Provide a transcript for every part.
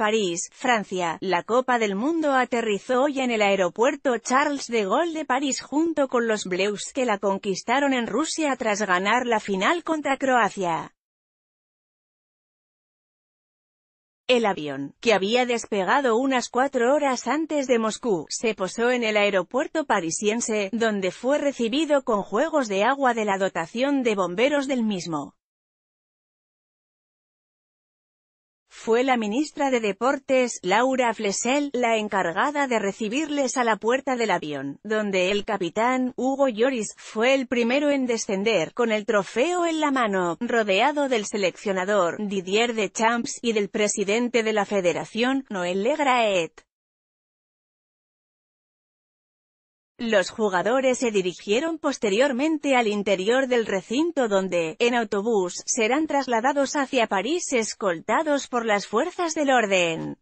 París, Francia. La Copa del Mundo aterrizó hoy en el aeropuerto Charles de Gaulle de París junto con los Bleus que la conquistaron en Rusia tras ganar la final contra Croacia. El avión, que había despegado unas 4 horas antes de Moscú, se posó en el aeropuerto parisiense, donde fue recibido con juegos de agua de la dotación de bomberos del mismo. Fue la ministra de Deportes, Laura Flessel, la encargada de recibirles a la puerta del avión, donde el capitán, Hugo Lloris, fue el primero en descender, con el trofeo en la mano, rodeado del seleccionador, Didier Deschamps, y del presidente de la federación, Noël Le Graet. Los jugadores se dirigieron posteriormente al interior del recinto donde, en autobús, serán trasladados hacia París escoltados por las fuerzas del orden.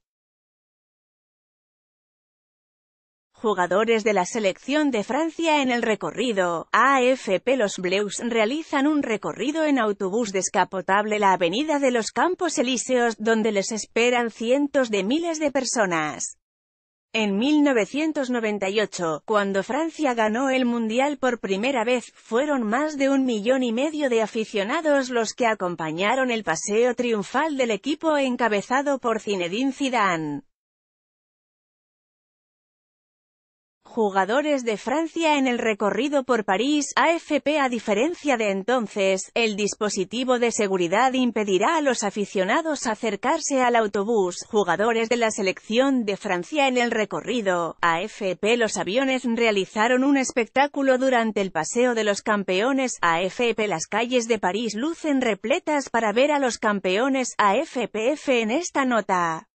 Jugadores de la selección de Francia en el recorrido. AFP. Los Bleus realizan un recorrido en autobús descapotable la avenida de los Campos Elíseos, donde les esperan cientos de miles de personas. En 1998, cuando Francia ganó el Mundial por primera vez, fueron más de 1,5 millones de aficionados los que acompañaron el paseo triunfal del equipo encabezado por Zinedine Zidane. Jugadores de Francia en el recorrido por París. AFP. A diferencia de entonces, el dispositivo de seguridad impedirá a los aficionados acercarse al autobús. Jugadores de la selección de Francia en el recorrido. AFP. Los aviones realizaron un espectáculo durante el paseo de los campeones. AFP. Las calles de París lucen repletas para ver a los campeones. AFP. En esta nota.